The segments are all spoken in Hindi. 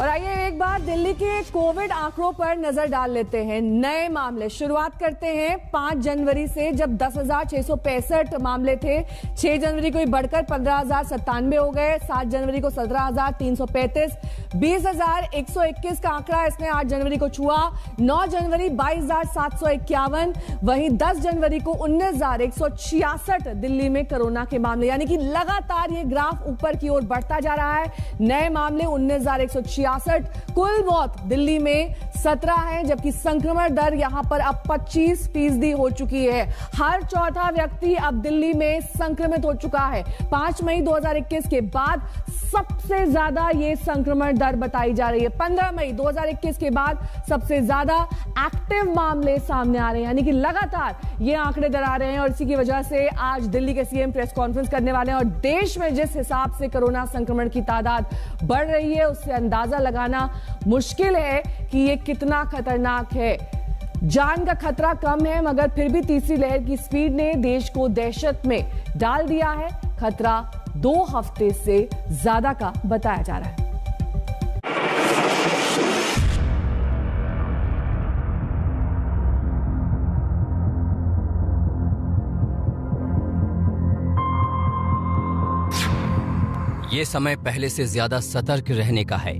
और आइए एक बार दिल्ली के कोविड आंकड़ों पर नजर डाल लेते हैं। नए मामले शुरुआत करते हैं 5 जनवरी से, जब 10,665 मामले थे। 6 जनवरी को बढ़कर 15,097 हो गए। 7 जनवरी को 17,335, 20,121 का आंकड़ा इसने 8 जनवरी को छुआ। 9 जनवरी 22,751, वहीं 10 जनवरी को 19,166 दिल्ली में कोरोना के मामले, यानी कि लगातार ये ग्राफ ऊपर की ओर बढ़ता जा रहा है। नए मामले 19,166, कुल मौत दिल्ली में 17 है, जबकि संक्रमण दर यहां पर अब 25% हो चुकी है। हर चौथा व्यक्ति अब दिल्ली में संक्रमित हो चुका है। 5 मई 2021 के बाद सबसे ज्यादा ये संक्रमण दर बताई जा रही है। 15 मई 2021 के बाद सबसे ज्यादा एक्टिव मामले सामने आ रहे हैं, यानी कि लगातार ये आंकड़े दर आ रहे हैं। और इसी की वजह से आज दिल्ली के सीएम प्रेस कॉन्फ्रेंस करने वाले हैं। और देश में जिस हिसाब से कोरोना संक्रमण की तादाद बढ़ रही है, उससे अंदाजा लगाना मुश्किल है कि ये कितना खतरनाक है। जान का खतरा कम है, मगर फिर भी तीसरी लहर की स्पीड ने देश को दहशत में डाल दिया है। खतरा 2 हफ्ते से ज्यादा का बताया जा रहा है। ये समय पहले से ज्यादा सतर्क रहने का है।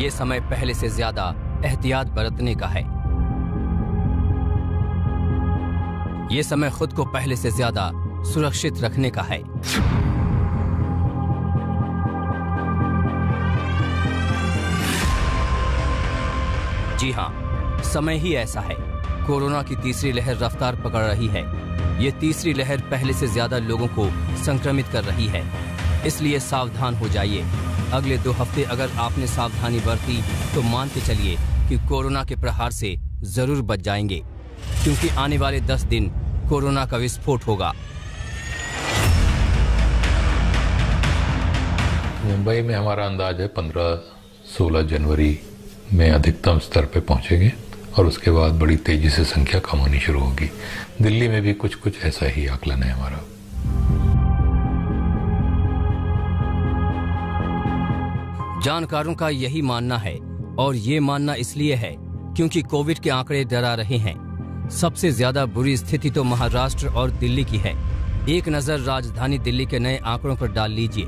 ये समय पहले से ज्यादा एहतियात बरतने का है। ये समय खुद को पहले से ज्यादा सुरक्षित रखने का है। जी हां, समय ही ऐसा है। कोरोना की तीसरी लहर रफ्तार पकड़ रही है। ये तीसरी लहर पहले से ज्यादा लोगों को संक्रमित कर रही है, इसलिए सावधान हो जाइए। अगले 2 हफ्ते अगर आपने सावधानी बरती तो मान के चलिए कि कोरोना के प्रहार से जरूर बच जाएंगे, क्योंकि आने वाले 10 दिन कोरोना का विस्फोट होगा। मुंबई में हमारा अंदाज है 15-16 जनवरी में अधिकतम स्तर पे पहुंचेंगे और उसके बाद बड़ी तेजी से संख्या कम होनी शुरू होगी। दिल्ली में भी कुछ कुछ ऐसा ही आकलन है हमारा। जानकारों का यही मानना है, और ये मानना इसलिए है क्योंकि कोविड के आंकड़े डरा रहे हैं। सबसे ज्यादा बुरी स्थिति तो महाराष्ट्र और दिल्ली की है। एक नजर राजधानी दिल्ली के नए आंकड़ों पर डाल लीजिए।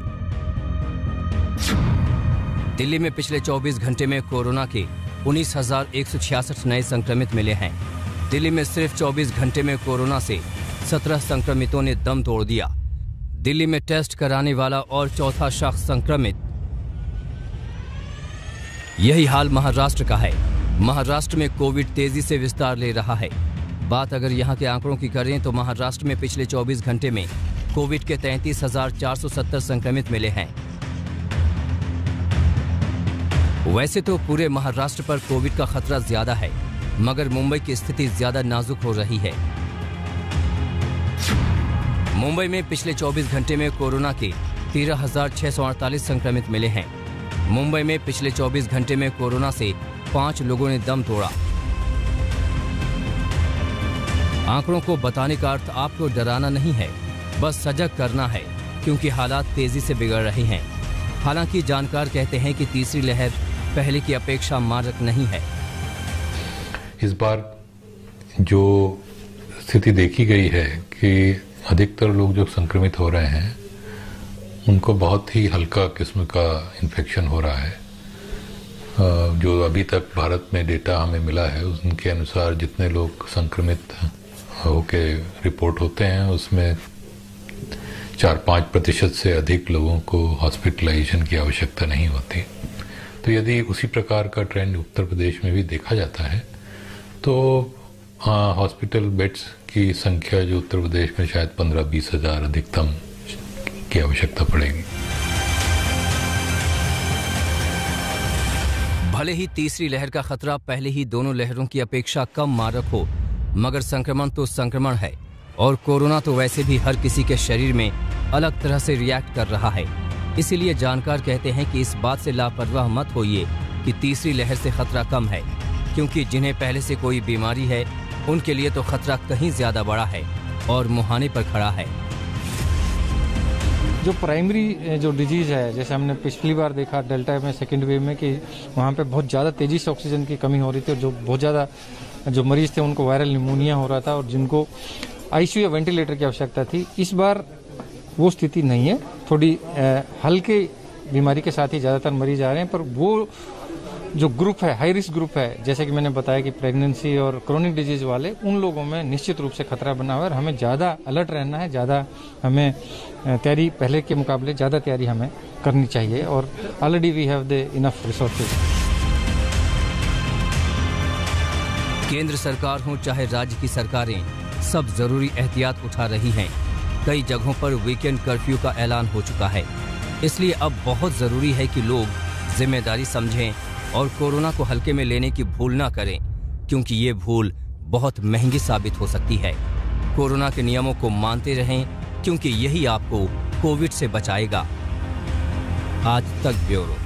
दिल्ली में पिछले 24 घंटे में कोरोना के 19,166 नए संक्रमित मिले हैं। दिल्ली में सिर्फ 24 घंटे में कोरोना से 17 संक्रमितों ने दम तोड़ दिया। दिल्ली में टेस्ट कराने वाला और चौथा शख्स संक्रमित। यही हाल महाराष्ट्र का है। महाराष्ट्र में कोविड तेजी से विस्तार ले रहा है। बात अगर यहाँ के आंकड़ों की करें तो महाराष्ट्र में पिछले 24 घंटे में कोविड के 33,470 संक्रमित मिले हैं। वैसे तो पूरे महाराष्ट्र पर कोविड का खतरा ज्यादा है, मगर मुंबई की स्थिति ज्यादा नाजुक हो रही है। मुंबई में पिछले 24 घंटे में कोरोना के 13,648 संक्रमित मिले हैं। मुंबई में पिछले 24 घंटे में कोरोना से 5 लोगों ने दम तोड़ा। आंकड़ों को बताने का अर्थ आपको डराना नहीं है, बस सजग करना है, क्योंकि हालात तेजी से बिगड़ रहे हैं। हालांकि जानकार कहते हैं कि तीसरी लहर पहले की अपेक्षा मारक नहीं है। इस बार जो स्थिति देखी गई है कि अधिकतर लोग जो संक्रमित हो रहे हैं उनको बहुत ही हल्का किस्म का इन्फेक्शन हो रहा है। जो अभी तक भारत में डेटा हमें मिला है, उनके अनुसार जितने लोग संक्रमित होके रिपोर्ट होते हैं उसमें 4-5% से अधिक लोगों को हॉस्पिटलाइजेशन की आवश्यकता नहीं होती। तो यदि उसी प्रकार का ट्रेंड उत्तर प्रदेश में भी देखा जाता है तो हॉस्पिटल बेड्स की संख्या जो उत्तर प्रदेश में शायद 15-20 हज़ार अधिकतम की आवश्यकता पड़ेगी। भले ही तीसरी लहर का खतरा पहले ही दोनों लहरों की अपेक्षा कम मारक हो, मगर संक्रमण तो संक्रमण है, और कोरोना तो वैसे भी हर किसी के शरीर में अलग तरह से रिएक्ट कर रहा है। इसीलिए जानकार कहते हैं कि इस बात से लापरवाह मत होइए कि तीसरी लहर से खतरा कम है, क्योंकि जिन्हें पहले से कोई बीमारी है उनके लिए तो खतरा कहीं ज्यादा बड़ा है और मुहाने पर खड़ा है। जो प्राइमरी जो डिजीज़ है, जैसे हमने पिछली बार देखा डेल्टा में सेकेंड वेव में कि वहाँ पे बहुत ज़्यादा तेज़ी से ऑक्सीजन की कमी हो रही थी और जो बहुत ज़्यादा जो मरीज़ थे उनको वायरल निमोनिया हो रहा था और जिनको आईसीयू या वेंटिलेटर की आवश्यकता थी। इस बार वो स्थिति नहीं है, थोड़ी हल्के बीमारी के साथ ही ज़्यादातर मरीज आ रहे हैं। पर वो जो ग्रुप है, हाई रिस्क ग्रुप है, जैसे कि मैंने बताया कि प्रेगनेंसी और क्रॉनिक डिजीज़ वाले, उन लोगों में निश्चित रूप से खतरा बना हुआ है और हमें ज़्यादा अलर्ट रहना है, ज़्यादा हमें तैयारी, पहले के मुकाबले ज़्यादा तैयारी हमें करनी चाहिए और already we have the enough resources. केंद्र सरकार हो चाहे राज्य की सरकारें, सब जरूरी एहतियात उठा रही हैं। कई जगहों पर वीकेंड कर्फ्यू का ऐलान हो चुका है, इसलिए अब बहुत ज़रूरी है कि लोग जिम्मेदारी समझें और कोरोना को हल्के में लेने की भूल ना करें, क्योंकि ये भूल बहुत महंगी साबित हो सकती है। कोरोना के नियमों को मानते रहें, क्योंकि यही आपको कोविड से बचाएगा। आज तक ब्यूरो।